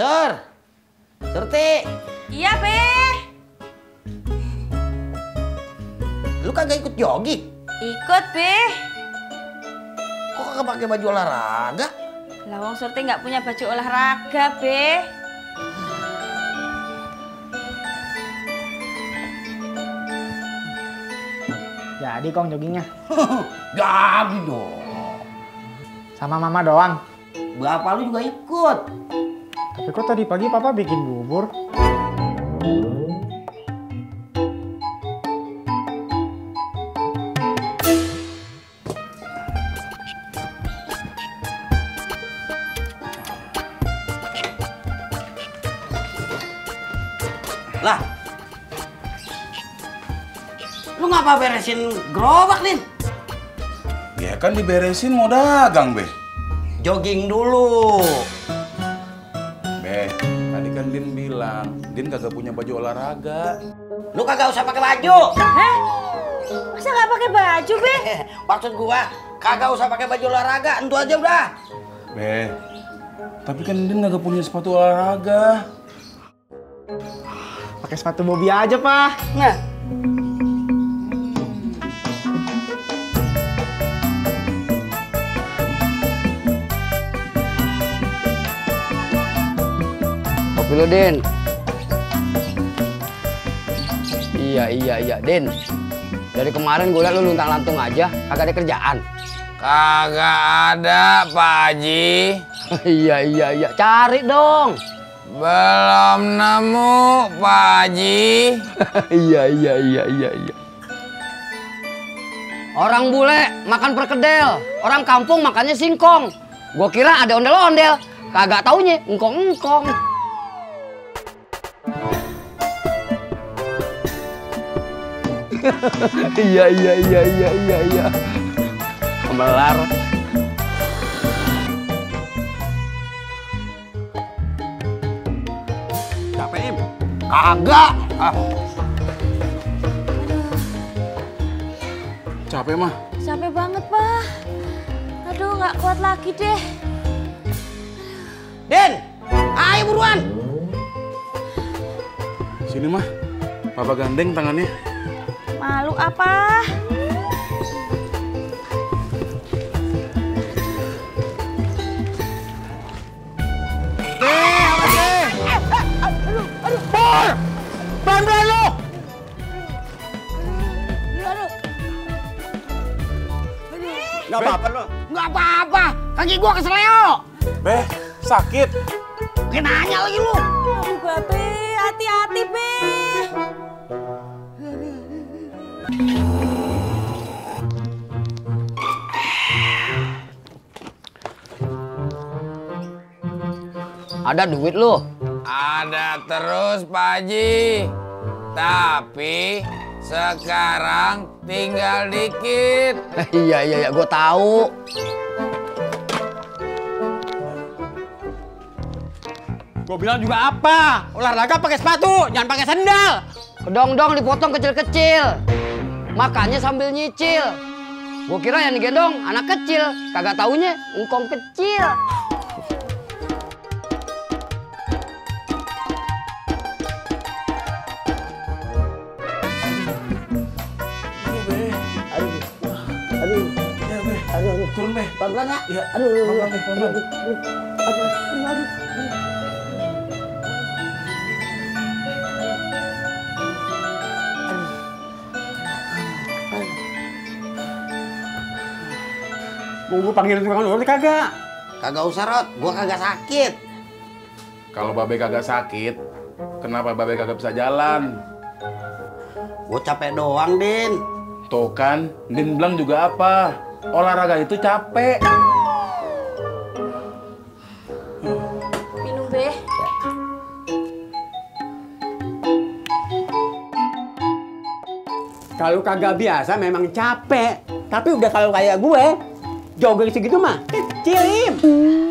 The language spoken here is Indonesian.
Sur, Surti. Iya, Be. Lu kagak ikut jogging? Ikut, Be. Kok kagak pakai baju olahraga? Lawang Surti nggak punya baju olahraga, Be. Jadi Kong joggingnya? Jadi dong. Sama Mama doang? Bapak lu juga ikut. Tapi kok tadi pagi Papa bikin bubur? Lah, lu ngapa beresin gerobak, Lin? Ya kan diberesin mau dagang, Be. Jogging dulu. Be, tadi kan Lin bilang, Lin kagak punya baju olahraga. Lu kagak usah pakai baju. Hah? Masa nggak pakai baju, Be? Maksud gua, kagak usah pakai baju olahraga, entu aja udah. Be, tapi kan Lin kagak punya sepatu olahraga. Pakai sepatu Bobby aja, Pak. Nah. Kopi lo, Din. Iya, Din. Dari kemarin gue liat lu luntang-lantung aja, kagak ada kerjaan. Kagak ada, Pak Haji. Iya, cari dong. Belum nemu, Pak Haji. Iya. Orang bule makan perkedel, orang kampung makannya singkong. Gua kira ada ondel-ondel, kagak taunya engkong-engkong. Iya. Kemelar. Agak. Capek, Mah. Capek banget, Pak. Aduh, nggak kuat lagi deh. Din, ayo buruan. Sini, Mah. Papa gandeng tangannya. Malu apa? Pelan-pelan lo! Nggak apa-apa lo? Nggak apa-apa! Kaki gua keseleo! Beh, sakit! Mungkin nanya lagi lo! Aduh, Babe! Hati-hati, Be! Ada duit lo? Ada terus, Pak Haji. Tapi sekarang tinggal dikit. Iya, gue tahu. Gue bilang juga apa? Olahraga pakai sepatu, jangan pakai sendal. Kedong-dong dipotong kecil-kecil. Makannya sambil nyicil. Gue kira yang digendong anak kecil, kagak taunya engkong kecil. Turun, Beh. Pelan-pelan, Nak. Ya. Pelan-pelan. Aduh. Gua panggilin tukang urut kagak? Kagak usah, Rod. Gua kagak sakit. Kalau Babe kagak sakit, kenapa Babe kagak bisa jalan? Gua capek doang, Din. Tuh kan, Din bilang juga apa? Olahraga itu capek. Minum, Be. Kalau kagak biasa memang capek. Tapi udah kalau kayak gue, jogging segitu mah kecilim.